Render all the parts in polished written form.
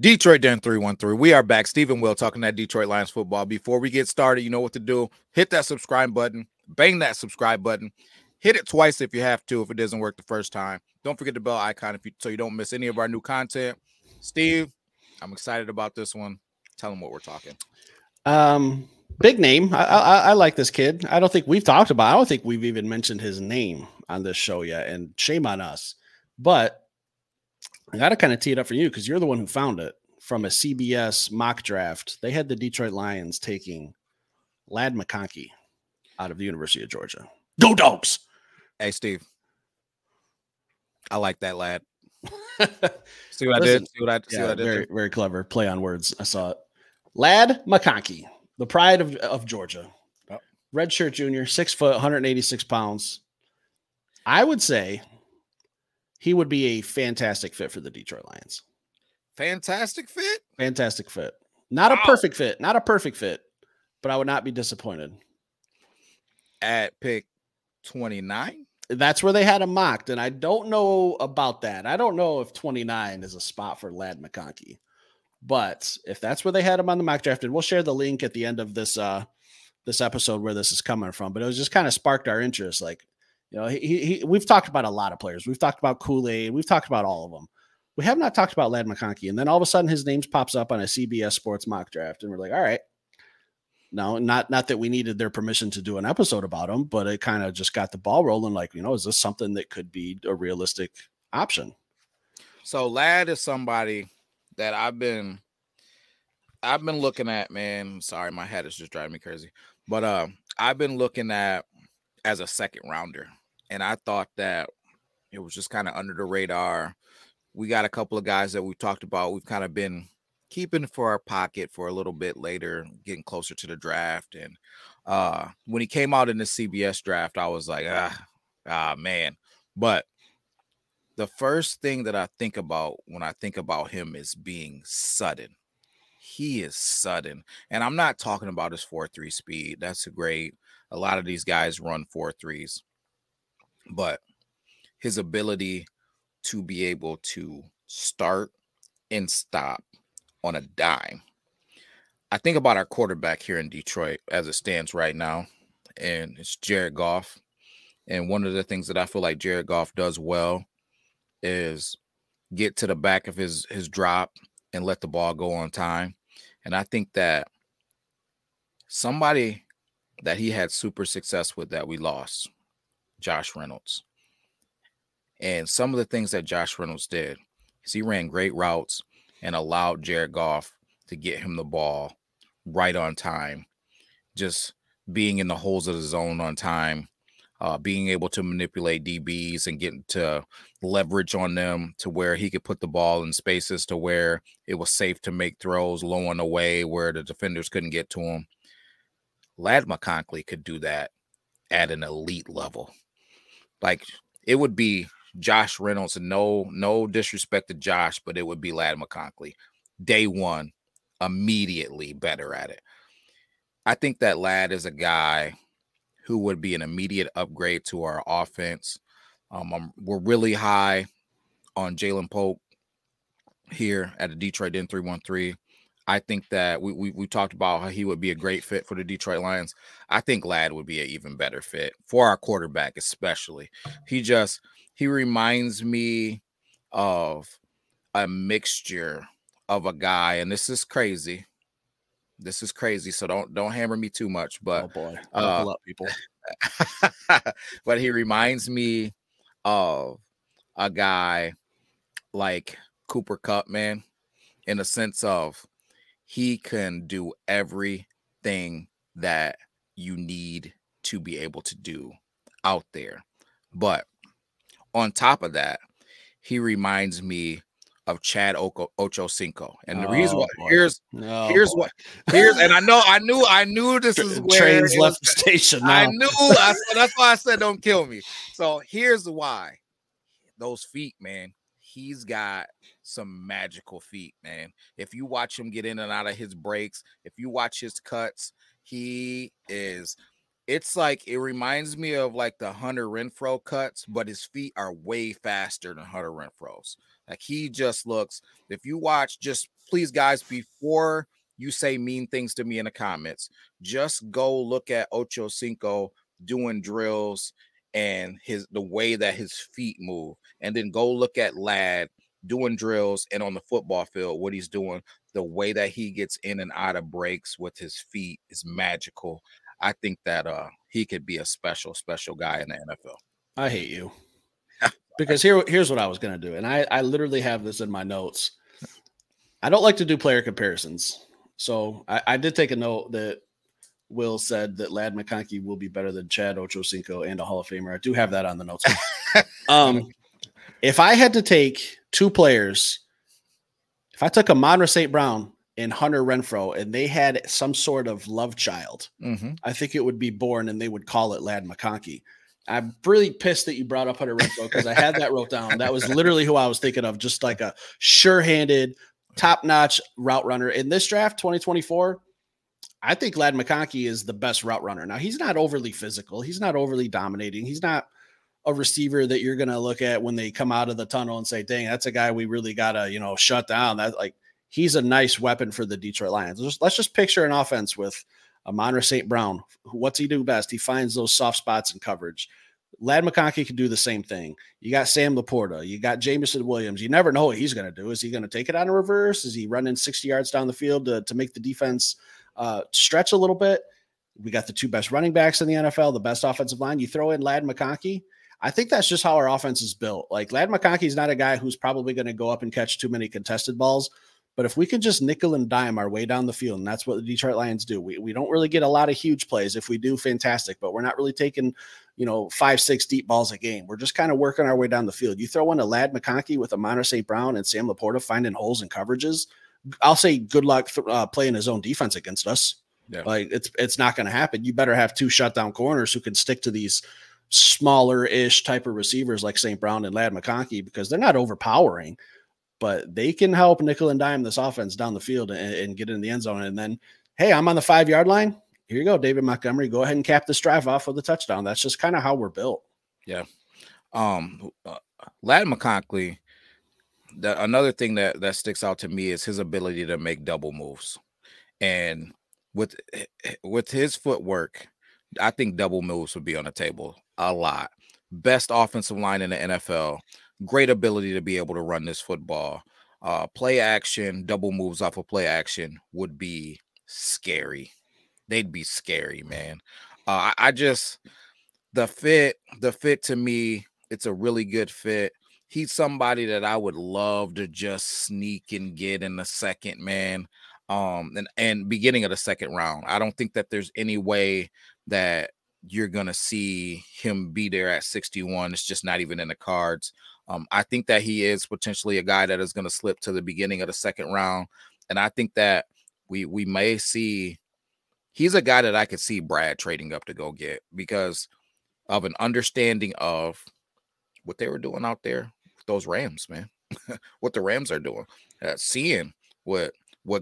Detroit Den 313. We are back. Stephen Will talking that Detroit Lions football. Before we get started, you know what to do. Hit that subscribe button. Bang that subscribe button. Hit it twice if you have to, if it doesn't work the first time. Don't forget the bell icon so you don't miss any of our new content. Steve, I'm excited about this one. Tell them what we're talking. Big name. I like this kid. I don't think we've talked about it. I don't think we've even mentioned his name on this show yet, and shame on us. But I got to kind of tee it up for you because you're the one who found it from a CBS mock draft. They had the Detroit Lions taking Ladd McConkey out of the University of Georgia. Go Dogs! Hey, Steve. I like that lad. See what I did? See what I, see what I did? Very, very clever. Play on words. I saw it. Ladd McConkey, the pride of Georgia. Oh. Redshirt junior, 6 foot, 186 pounds. I would say he would be a fantastic fit for the Detroit Lions. Fantastic fit? Fantastic fit. Not a perfect fit. Not a perfect fit, but I would not be disappointed. At pick 29? That's where they had him mocked, and I don't know about that. I don't know if 29 is a spot for Ladd McConkey, but if that's where they had him on the mock draft, and we'll share the link at the end of this, this episode where this is coming from, but it was just kind of sparked our interest, like, you know, we've talked about a lot of players. We've talked about Kool-Aid. We've talked about all of them. We have not talked about Ladd McConkey. And then all of a sudden his name pops up on a CBS Sports mock draft. And we're like, all right. No, not that we needed their permission to do an episode about him, but it kind of just got the ball rolling. Like, you know, is this something that could be a realistic option? So Ladd is somebody that I've been looking at, man. Sorry, my hat is just driving me crazy. But I've been looking at as a second rounder. And I thought that it was just kind of under the radar. We got a couple of guys that we've talked about. We've kind of been keeping for our pocket for a little bit later, getting closer to the draft. And when he came out in the CBS draft, I was like, man. But the first thing that I think about when I think about him is being sudden. He is sudden. And I'm not talking about his 4.3 speed. That's a great. A lot of these guys run 4.3s. But his ability to be able to start and stop on a dime. I think about our quarterback here in Detroit as it stands right now, and it's Jared Goff. And one of the things that I feel like Jared Goff does well is get to the back of his drop and let the ball go on time. And I think that somebody that he had super success with that we lost, Josh Reynolds. And some of the things that Josh Reynolds did is he ran great routes and allowed Jared Goff to get him the ball right on time, just being in the holes of the zone on time, being able to manipulate DBs and get to leverage on them to where he could put the ball in spaces to where it was safe to make throws low on the way where the defenders couldn't get to him. Ladd McConkey could do that at an elite level. Like, it would be Josh Reynolds, no disrespect to Josh, but it would be Ladd McConkey. Day one, immediately better at it. I think that Ladd is a guy who would be an immediate upgrade to our offense. We're really high on Jaylen Pope here at the Detroit Den 313. I think that we talked about how he would be a great fit for the Detroit Lions. I think Ladd would be an even better fit for our quarterback, especially. He reminds me of a mixture of a guy, and this is crazy. This is crazy, so don't hammer me too much. But oh boy, pull up, people. But he reminds me of a guy like Cooper Kupp, man, in the sense of he can do everything that you need to be able to do out there. But on top of that, he reminds me of Chad Ochocinco. And the reason why here's and I knew this is where trains left the station. Now. I knew that's why I said don't kill me. So here's why. Those feet, man. He's got some magical feet, man. If you watch him get in and out of his breaks, if you watch his cuts, it's like it reminds me of like the Hunter Renfrow cuts, but his feet are way faster than Hunter Renfrow's. Like, he just looks, if you watch, just please, guys, before you say mean things to me in the comments, just go look at Ochocinco doing drills and the way that his feet move, and then go look at Ladd doing drills and on the football field, what he's doing, the way that he gets in and out of breaks with his feet is magical. I think that he could be a special, special guy in the NFL. I hate you. Because here's what I was going to do, and I literally have this in my notes. I don't like to do player comparisons, so I did take a note that Will said that Ladd McConkey will be better than Chad Ochocinco and a Hall of Famer. I do have that on the notes. If I had to take two players, if I took Amon-Ra St. Brown and Hunter Renfrow, and they had some sort of love child, I think it would be born, and they would call it Ladd McConkey. I'm really pissed that you brought up Hunter Renfrow, because I had that wrote down. That was literally who I was thinking of, just like a sure-handed, top-notch route runner. In this draft, 2024, I think Ladd McConkey is the best route runner. Now, he's not overly physical. He's not overly dominating. He's not a receiver that you're going to look at when they come out of the tunnel and say, dang, that's a guy we really got to, you know, shut down. That, like, he's a nice weapon for the Detroit Lions. Let's just picture an offense with Amon-Ra St. Brown. What's he do best? He finds those soft spots in coverage. Ladd McConkey can do the same thing. You got Sam Laporta. You got Jameson Williams. You never know what he's going to do. Is he going to take it on a reverse? Is he running 60 yards down the field to make the defense stretch a little bit? We got the two best running backs in the NFL, the best offensive line. You throw in Ladd McConkey. I think that's just how our offense is built. Like, Ladd McConkey is not a guy who's probably going to go up and catch too many contested balls, but if we can just nickel and dime our way down the field, and that's what the Detroit Lions do. We don't really get a lot of huge plays. If we do, fantastic, but we're not really taking, you know, 5-6 deep balls a game. We're just kind of working our way down the field. You throw in a Ladd McConkey with Amon-Ra St. Brown and Sam Laporta finding holes in coverages, I'll say good luck playing his own defense against us. Yeah. Like, it's not going to happen. You better have two shutdown corners who can stick to these smaller-ish type of receivers like St. Brown and Ladd McConkey, because they're not overpowering, but they can help nickel and dime this offense down the field and get in the end zone. And then, hey, I'm on the 5-yard line. Here you go, David Montgomery. Go ahead and cap this drive off with a touchdown. That's just kind of how we're built. Yeah. Ladd McConkey, another thing that sticks out to me is his ability to make double moves. And with his footwork, I think double moves would be on the table a lot. Best offensive line in the NFL. Great ability to be able to run this football. Play action, double moves off of play action would be scary. They'd be scary, man. The fit to me, it's a really good fit. He's somebody that I would love to just sneak and get in the second, man. And beginning of the second round. I don't think that there's any way that you're going to see him be there at 61. It's just not even in the cards. I think that he is potentially a guy that is going to slip to the beginning of the second round. And I think that we may see, he's a guy that I could see Brad trading up to go get, because of an understanding of what they were doing out there, those Rams, man, what the Rams are doing, seeing what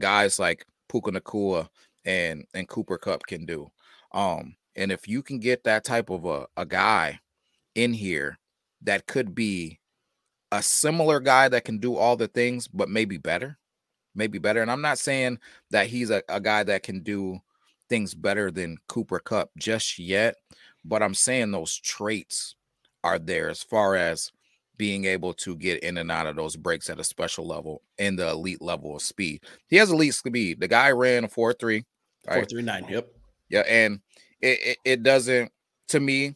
guys like Puka Nakolua and Cooper Kupp can do. And if you can get that type of a guy in here that could be a similar guy that can do all the things, but maybe better. And I'm not saying that he's a guy that can do things better than Cooper Kupp just yet, but I'm saying those traits are there as far as being able to get in and out of those breaks at a special level and the elite level of speed. He has elite speed. The guy ran a 4.3. 4.39, yep. Yeah, and it doesn't, to me,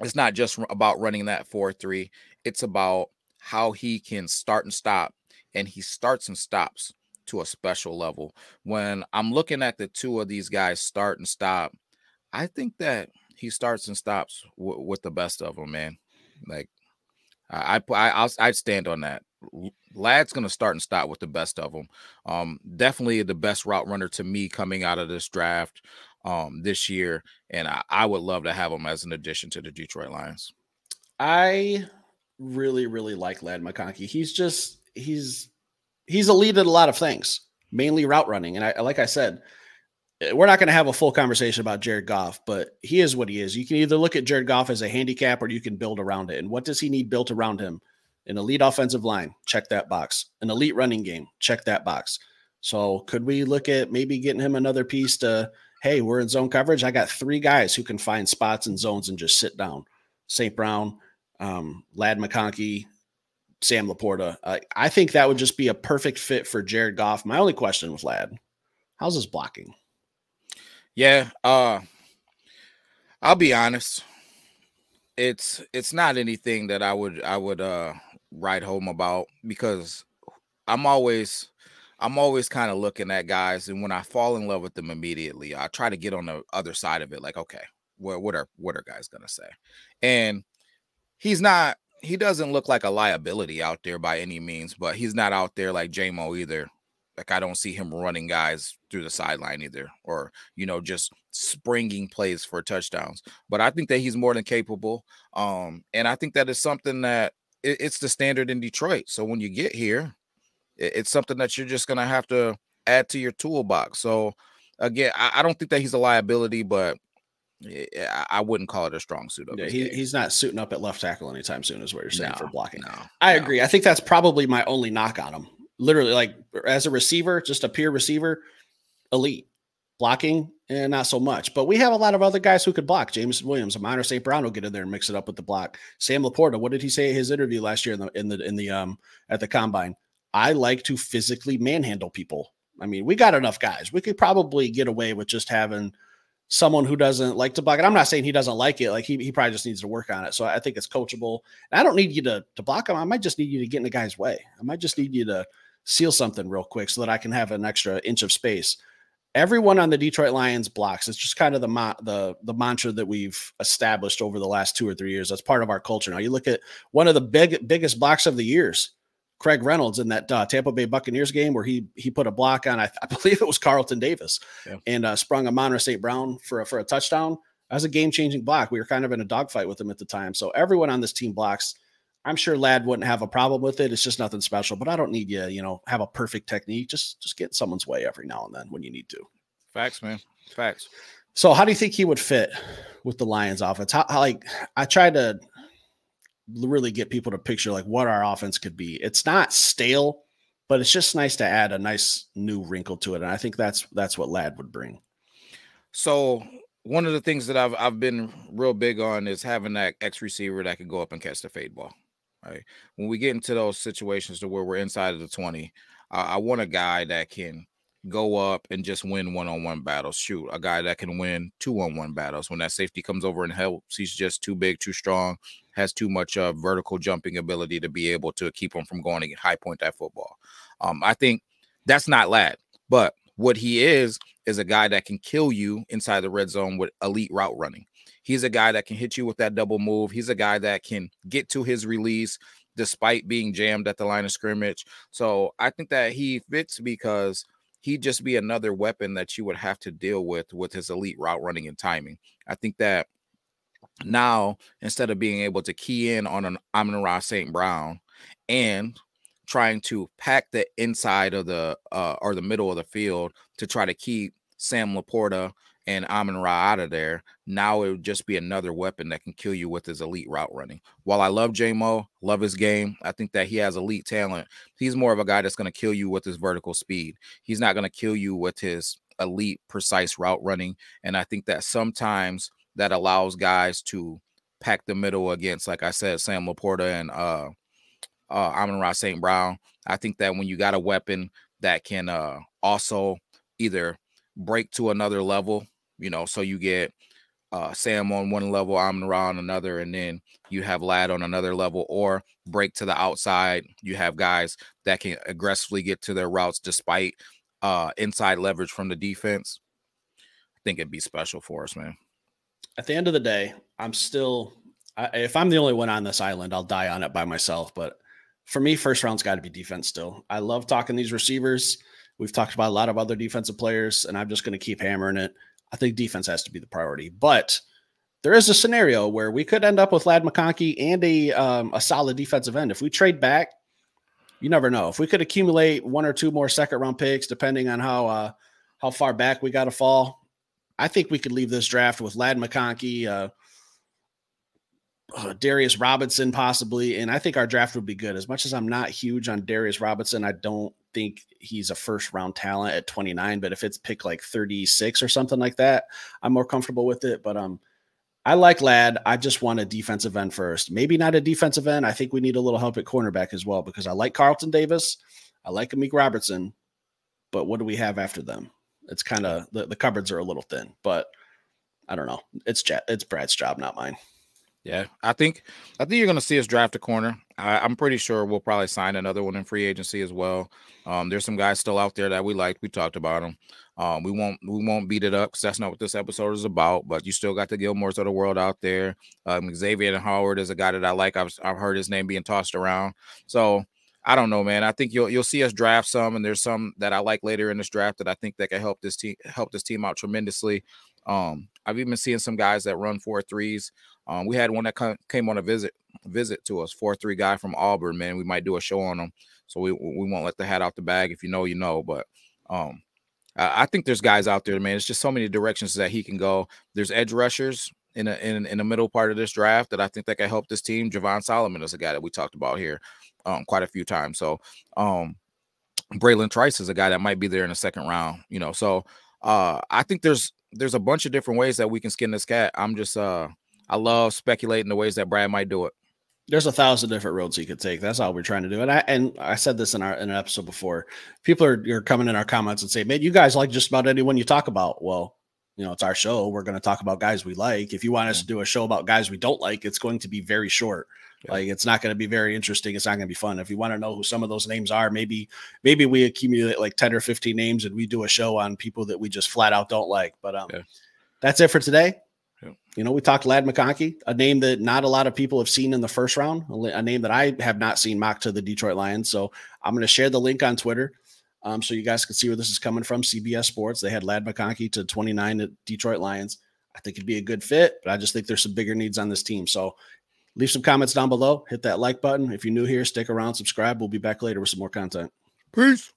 it's not just about running that 4.3. It's about how he can start and stop, and he starts and stops to a special level. When I'm looking at the two of these guys start and stop, I think that he starts and stops with the best of them, man. Like, I stand on that. Ladd's going to start and stop with the best of them. Definitely the best route runner to me coming out of this draft this year, and I would love to have him as an addition to the Detroit Lions. I really, really like Ladd McConkey. He's elite at a lot of things, mainly route running. And like I said, we're not going to have a full conversation about Jared Goff, but he is what he is. You can either look at Jared Goff as a handicap, or you can build around it. And what does he need built around him? An elite offensive line, check that box. An elite running game, check that box. So could we look at maybe getting him another piece to, hey, we're in zone coverage. I got three guys who can find spots in zones and just sit down. St. Brown, Ladd McConkey, Sam Laporta. I think that would just be a perfect fit for Jared Goff. My only question with Ladd, how's his blocking? Yeah, I'll be honest. It's not anything that I would write home about, because I'm always kind of looking at guys, and when I fall in love with them immediately, I try to get on the other side of it. Like, okay, well, what are guys gonna say? And he doesn't look like a liability out there by any means, but he's not out there like J-Mo either. Like, I don't see him running guys through the sideline either, or, you know, just springing plays for touchdowns. But I think that he's more than capable. And I think that is something that it's the standard in Detroit. So when you get here, it's something that you're just going to have to add to your toolbox. So again, I don't think that he's a liability, but I wouldn't call it a strong suit up. Yeah, he's not suiting up at left tackle anytime soon is what you're saying, for blocking. No, I agree. I think that's probably my only knock on him. Literally, like, as a receiver, just a pure receiver, elite. Blocking, and not so much. But we have a lot of other guys who could block. Jameson Williams, Amon-Ra St. Brown will get in there and mix it up with the block. Sam Laporta, what did he say at his interview last year at the combine? I like to physically manhandle people. I mean, we got enough guys. We could probably get away with just having someone who doesn't like to block. And I'm not saying he doesn't like it. Like, he probably just needs to work on it. So I think it's coachable. And I don't need you to block him. I might just need you to get in the guy's way. I might just need you to seal something real quick so that I can have an extra inch of space. Everyone on the Detroit Lions blocks. It's just kind of the mantra that we've established over the last 2 or 3 years. That's part of our culture. Now, you look at one of the biggest blocks of the years, Craig Reynolds, in that Tampa Bay Buccaneers game where he put a block on, I believe it was Carlton Davis, and sprung Amon-Ra St. Brown for a touchdown. That was a game-changing block. We were kind of in a dogfight with him at the time. So everyone on this team blocks. I'm sure Ladd wouldn't have a problem with it. It's just nothing special, but I don't need you, you know, have a perfect technique. Just get in someone's way every now and then when you need to. Facts, man. Facts. So how do you think he would fit with the Lions offense? Like, I tried to really get people to picture like what our offense could be. It's not stale, but it's just nice to add a nice new wrinkle to it. And I think that's what Ladd would bring. So one of the things that I've been real big on is having that X receiver that could go up and catch the fade ball. Right. When we get into those situations to where we're inside of the 20, I want a guy that can go up and just win one-on-one battles. Shoot, a guy that can win two-on-one battles. When that safety comes over and helps, he's just too big, too strong, has too much vertical jumping ability to be able to keep him from going and high point that football. I think that's not Ladd, but what he is a guy that can kill you inside the red zone with elite route running. He's a guy that can hit you with that double move. He's a guy that can get to his release despite being jammed at the line of scrimmage. So I think that he fits because he'd just be another weapon that you would have to deal with his elite route running and timing. I think that now, instead of being able to key in on an Amon-Ra St. Brown and trying to pack the inside of the or the middle of the field to try to keep Sam Laporta and Amon-Ra out of there, now it would just be another weapon that can kill you with his elite route running. While I love J-Mo, love his game, I think that he has elite talent, he's more of a guy that's going to kill you with his vertical speed. He's not going to kill you with his elite, precise route running. And I think that sometimes that allows guys to pack the middle against, like I said, Sam Laporta and Amon-Ra St. Brown. I think that when you got a weapon that can also either break to another level, you know, so you get Sam on one level, Amon-Ra on another, and then you have Ladd on another level, or break to the outside. You have guys that can aggressively get to their routes despite inside leverage from the defense. I think it'd be special for us, man. At the end of the day, if I'm the only one on this island, I'll die on it by myself. But for me, first round's got to be defense still. I love talking these receivers. We've talked about a lot of other defensive players, and I'm just going to keep hammering it. I think defense has to be the priority, but there is a scenario where we could end up with Ladd McConkey and a solid defensive end. If we trade back, you never know. If we could accumulate 1 or 2 more second-round picks, depending on how far back we got to fall, I think we could leave this draft with Ladd McConkey, Darius Robinson possibly, and I think our draft would be good. As much as I'm not huge on Darius Robinson, I don't think he's a first-round talent at 29, but if it's pick like 36 or something like that, I'm more comfortable with it. But I like Ladd. I just want a defensive end first. Maybe not a defensive end. I think we need a little help at cornerback as well, because I like Carlton Davis. I like Amik Robertson, but what do we have after them? It's kind of the cupboards are a little thin, but I don't know. It's Brad's job, not mine. Yeah, I think you're going to see us draft a corner. I'm pretty sure we'll probably sign another one in free agency as well. There's some guys still out there that we like. We talked about them. We won't beat it up because that's not what this episode is about. But you still got the Gilmores of the world out there. Xavier Howard is a guy that I like. I've heard his name being tossed around. So I don't know, man. I think you'll see us draft some, and there's some that I like later in this draft that I think that can help this team out tremendously. I've even seen some guys that run 4.3s. We had one that came on a visit to us, 4.3 guy from Auburn, man. We might do a show on him, so we won't let the hat out the bag. If you know, you know. But I think there's guys out there, man. It's just so many directions that he can go. There's edge rushers in the middle part of this draft that I think that can help this team. Javon Solomon is a guy that we talked about here quite a few times. So Braylon Trice is a guy that might be there in the second round, you know. So I think there's a bunch of different ways that we can skin this cat. I'm just I love speculating the ways that Brad might do it. There's 1,000 different roads he could take. That's all we're trying to do. And I said this in an episode before. People are coming in our comments and say, man, you guys like just about anyone you talk about. Well, you know, it's our show. We're going to talk about guys we like. If you want us to do a show about guys we don't like, it's going to be very short. Yeah. Like, it's not going to be very interesting. It's not going to be fun. If you want to know who some of those names are, maybe we accumulate like 10 or 15 names and we do a show on people that we just flat out don't like. But that's it for today. You know, we talked Ladd McConkey, a name that not a lot of people have seen in the first round, a name that I have not seen mocked to the Detroit Lions. So I'm going to share the link on Twitter so you guys can see where this is coming from. CBS Sports, they had Ladd McConkey to 29 at Detroit Lions. I think it'd be a good fit, but I just think there's some bigger needs on this team. So leave some comments down below. Hit that like button. If you're new here, stick around, subscribe. We'll be back later with some more content. Peace.